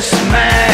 this man.